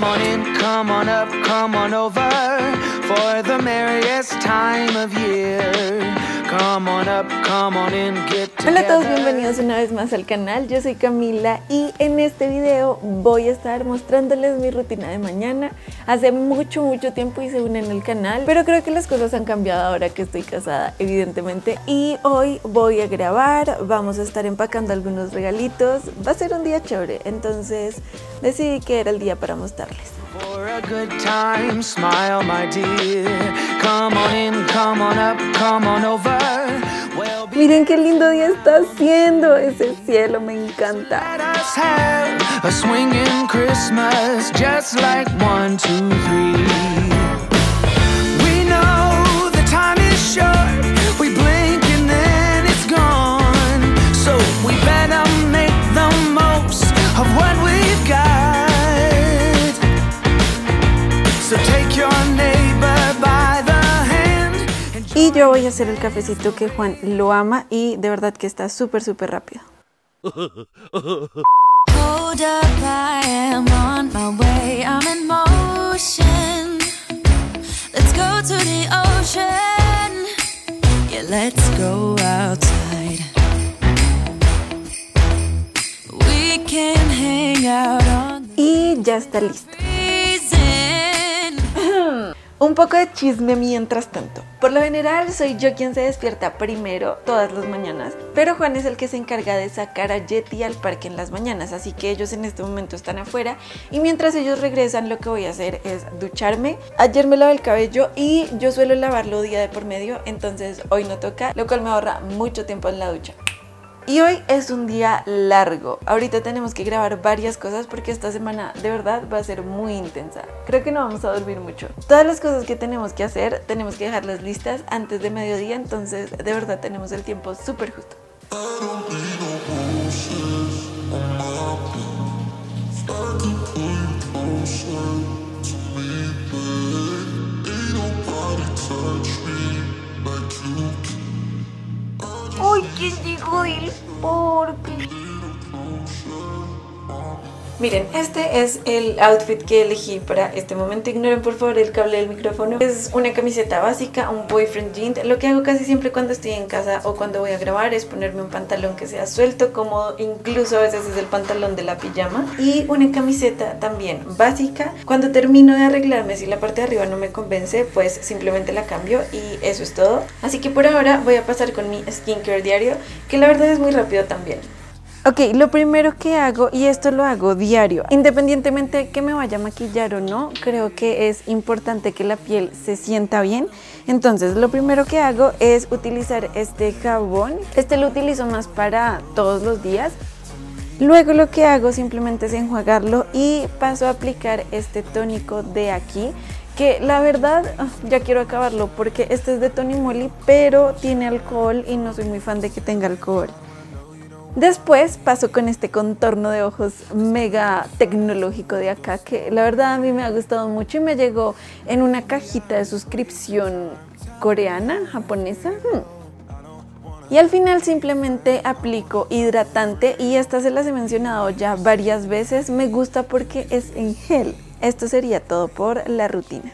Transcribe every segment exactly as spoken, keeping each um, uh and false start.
Come on in, come on up, come on over for the merriest time of year. Come on up, come on in, get together. Hola a todos, bienvenidos una vez más al canal. Yo soy Camila y en este video voy a estar mostrándoles mi rutina de mañana. Hace mucho, mucho tiempo hice una en el canal, pero creo que las cosas han cambiado ahora que estoy casada, evidentemente. Y hoy voy a grabar, vamos a estar empacando algunos regalitos. Va a ser un día chévere, entonces decidí que era el día para mostrarles. For a good time, smile, my dear. Come on in, come on up, come on over. We'll be... Miren qué lindo día está haciendo, ese cielo me encanta. Let us have a swinging Christmas, just like one, two, three. We know the time is short, we blink and then it's gone. So we better make the most of what we've got. Y yo voy a hacer el cafecito que Juan lo ama y de verdad que está súper, súper rápido. Y ya está listo. Un poco de chisme mientras tanto. Por lo general soy yo quien se despierta primero todas las mañanas, pero Juan es el que se encarga de sacar a Yeti al parque en las mañanas, así que ellos en este momento están afuera y mientras ellos regresan lo que voy a hacer es ducharme. Ayer me lavé el cabello y yo suelo lavarlo día de por medio, entonces hoy no toca, lo cual me ahorra mucho tiempo en la ducha. Y hoy es un día largo, ahorita tenemos que grabar varias cosas porque esta semana de verdad va a ser muy intensa. Creo que no vamos a dormir mucho. Todas las cosas que tenemos que hacer, tenemos que dejarlas listas antes de mediodía, entonces de verdad tenemos el tiempo súper justo. ¡Uy, qué llegó del parque! Miren, este es el outfit que elegí para este momento. Ignoren por favor el cable del micrófono. Es una camiseta básica, un boyfriend jean. Lo que hago casi siempre cuando estoy en casa o cuando voy a grabar es ponerme un pantalón que sea suelto, cómodo, incluso a veces es el pantalón de la pijama. Y una camiseta también básica. Cuando termino de arreglarme, si la parte de arriba no me convence, pues simplemente la cambio y eso es todo. Así que por ahora voy a pasar con mi skincare diario, que la verdad es muy rápido también. Ok, lo primero que hago, y esto lo hago diario, independientemente de que me vaya a maquillar o no, creo que es importante que la piel se sienta bien. Entonces, lo primero que hago es utilizar este jabón. Este lo utilizo más para todos los días. Luego lo que hago simplemente es enjuagarlo y paso a aplicar este tónico de aquí. Que la verdad, ya quiero acabarlo porque este es de Tony Moly, pero tiene alcohol y no soy muy fan de que tenga alcohol. Después paso con este contorno de ojos mega tecnológico de acá, que la verdad a mí me ha gustado mucho y me llegó en una cajita de suscripción coreana, japonesa. Hmm. Y al final simplemente aplico hidratante y esta se las he mencionado ya varias veces, me gusta porque es en gel. Esto sería todo por la rutina.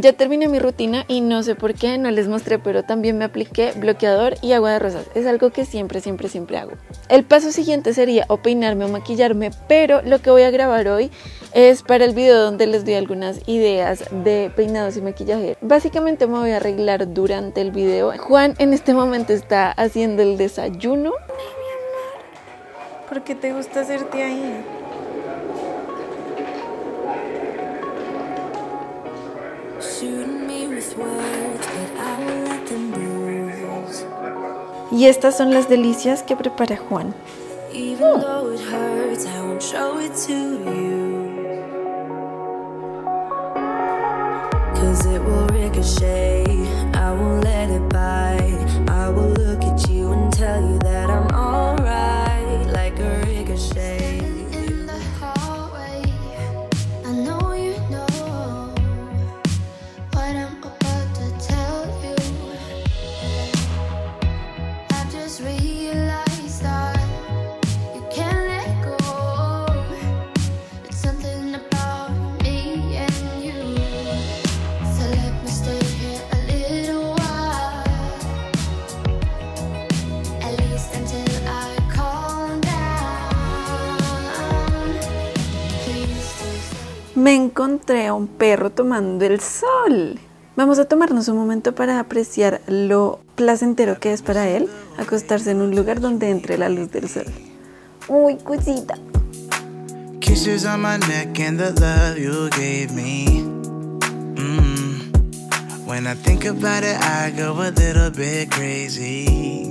Ya terminé mi rutina y no sé por qué, no les mostré, pero también me apliqué bloqueador y agua de rosas. Es algo que siempre, siempre, siempre hago. El paso siguiente sería o peinarme o maquillarme, pero lo que voy a grabar hoy es para el video donde les doy algunas ideas de peinados y maquillaje. Básicamente me voy a arreglar durante el video. Juan en este momento está haciendo el desayuno. Ay, mi amor, ¿por qué te gusta hacerte ahí? Y estas son las delicias que prepara Juan. me encontré a un perro tomando el sol. Vamos a tomarnos un momento para apreciar lo placentero que es para él acostarse en un lugar donde entre la luz del sol. Uy, cosita. Kisses on my neck and the love you gave me. Mm. When I think about it, I go a little bit crazy.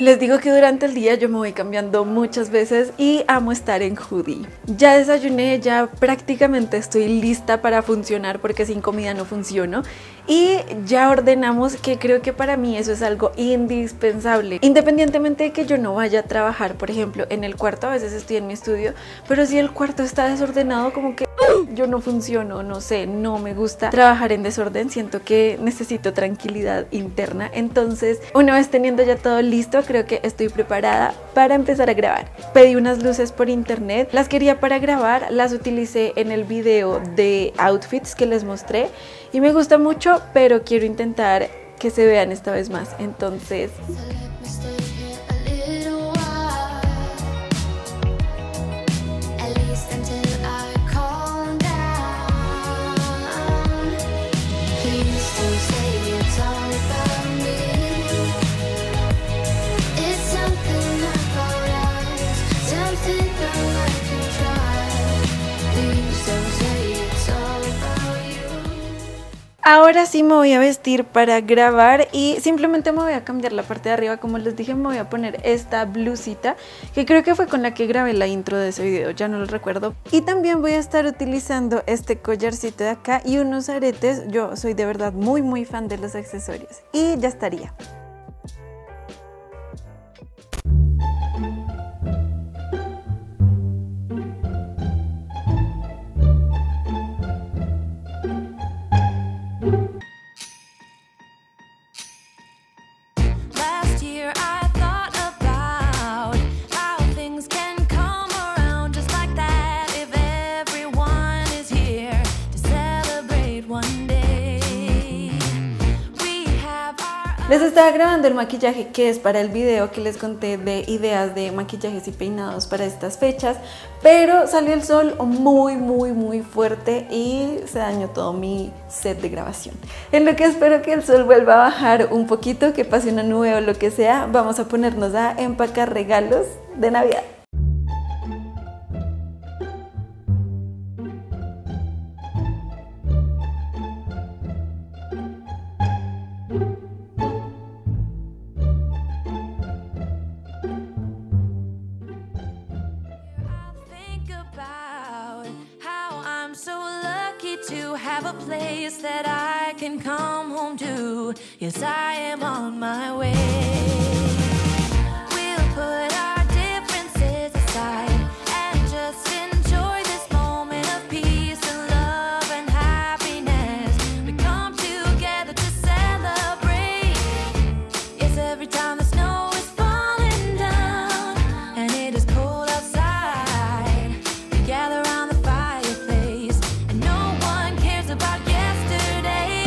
Les digo que durante el día yo me voy cambiando muchas veces y amo estar en hoodie. Ya desayuné, ya prácticamente estoy lista para funcionar porque sin comida no funciono. Y ya ordenamos, que creo que para mí eso es algo indispensable. Independientemente de que yo no vaya a trabajar, por ejemplo, en el cuarto, a veces estoy en mi estudio, pero si el cuarto está desordenado, como que yo no funciono, no sé, no me gusta trabajar en desorden, siento que necesito tranquilidad interna. Entonces, una vez teniendo ya todo listo, creo que estoy preparada para empezar a grabar. Pedí unas luces por internet, las quería para grabar, las utilicé en el video de outfits que les mostré y me gusta mucho, pero quiero intentar que se vean esta vez más, entonces... Ahora sí me voy a vestir para grabar y simplemente me voy a cambiar la parte de arriba. Como les dije, me voy a poner esta blusita que creo que fue con la que grabé la intro de ese video, ya no lo recuerdo. Y también voy a estar utilizando este collarcito de acá y unos aretes. Yo soy de verdad muy muy fan de los accesorios y ya estaría. Les estaba grabando el maquillaje que es para el video que les conté de ideas de maquillajes y peinados para estas fechas, pero salió el sol muy muy muy fuerte y se dañó todo mi set de grabación. En lo que espero que el sol vuelva a bajar un poquito, que pase una nube o lo que sea, vamos a ponernos a empacar regalos de Navidad. Yes, I am on my way. We'll put our differences aside and just enjoy this moment of peace and love and happiness. We come together to celebrate. Yes, every time the snow is falling down and it is cold outside, we gather around the fireplace and no one cares about yesterday.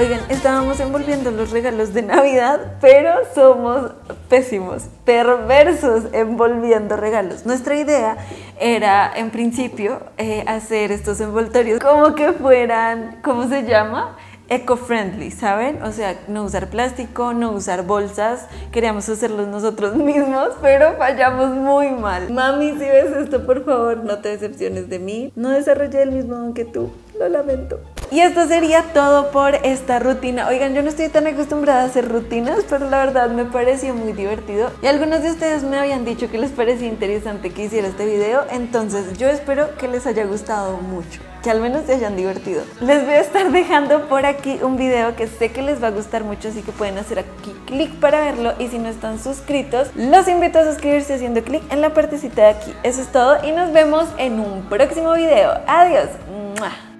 Oigan, estábamos envolviendo los regalos de Navidad, pero somos pésimos, perversos envolviendo regalos. Nuestra idea era, en principio, eh, hacer estos envoltorios como que fueran, ¿cómo se llama? Eco-friendly, ¿saben? O sea, no usar plástico, no usar bolsas. Queríamos hacerlos nosotros mismos, pero fallamos muy mal. Mami, si ves esto, por favor, no te decepciones de mí. No desarrollé el mismo don que tú, lo lamento. Y esto sería todo por esta rutina. Oigan, yo no estoy tan acostumbrada a hacer rutinas, pero la verdad me pareció muy divertido. Y algunos de ustedes me habían dicho que les parecía interesante que hiciera este video, entonces yo espero que les haya gustado mucho, que al menos se hayan divertido. Les voy a estar dejando por aquí un video que sé que les va a gustar mucho, así que pueden hacer aquí clic para verlo, y si no están suscritos, los invito a suscribirse haciendo clic en la partecita de aquí. Eso es todo y nos vemos en un próximo video. Adiós. ¡Mua!